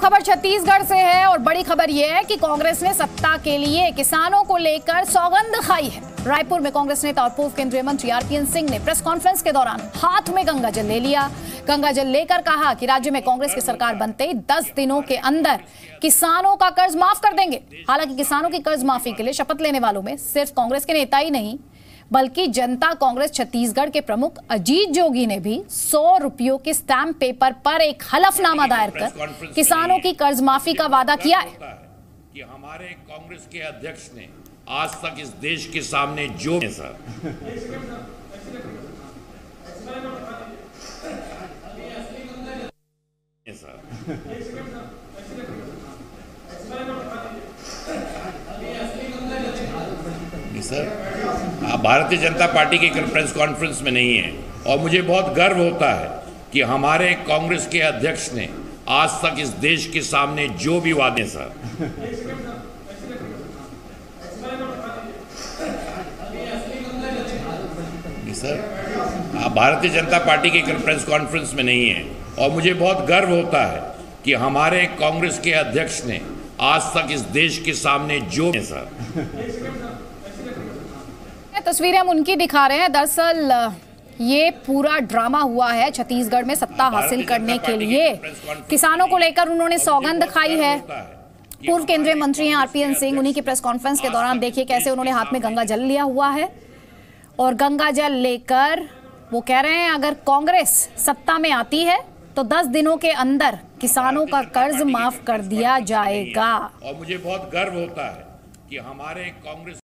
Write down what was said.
खबर छत्तीसगढ़ से है और बड़ी खबर यह है कि कांग्रेस ने सत्ता के लिए किसानों को लेकर सौगंध खाई है। रायपुर में कांग्रेस नेता और पूर्व केंद्रीय मंत्री RPN सिंह ने प्रेस कॉन्फ्रेंस के दौरान हाथ में गंगाजल ले लिया। गंगाजल लेकर कहा कि राज्य में कांग्रेस की सरकार बनते ही 10 दिनों के अंदर किसानों का कर्ज माफ कर देंगे। हालांकि किसानों की कर्ज माफी के लिए शपथ लेने वालों में सिर्फ कांग्रेस के नेता ही नहीं बल्कि जनता कांग्रेस छत्तीसगढ़ के प्रमुख अजीत जोगी ने भी 100 रुपयों के स्टैंप पेपर पर एक हलफनामा दायर कर किसानों की कर्ज माफी का वादा किया है। कि हमारे कांग्रेस के अध्यक्ष ने आज तक इस देश के सामने जो सर आप भारतीय जनता पार्टी के प्रेस कॉन्फ्रेंस में नहीं है और मुझे बहुत गर्व होता है कि हमारे कांग्रेस के अध्यक्ष ने आज तक इस देश के सामने जो भी वादे सर सर आप भारतीय जनता पार्टी के प्रेस कॉन्फ्रेंस में नहीं है और मुझे बहुत गर्व होता है कि हमारे कांग्रेस के अध्यक्ष ने आज तक इस देश के सामने जो सर तस्वीरें हम उनकी दिखा रहे हैं। दरअसल ये पूरा ड्रामा हुआ है छत्तीसगढ़ में सत्ता हासिल करने के लिए किसानों को लेकर उन्होंने सौगंध खाई है। पूर्व केंद्रीय मंत्री हैं RPN सिंह, उन्हीं की प्रेस कॉन्फ्रेंस के दौरान देखिए कैसे उन्होंने हाथ में गंगा जल लिया हुआ है और गंगा जल लेकर वो कह रहे हैं अगर कांग्रेस सत्ता में आती है तो 10 दिनों के अंदर किसानों का कर्ज माफ कर दिया जाएगा। और मुझे बहुत गर्व होता है कि हमारे कांग्रेस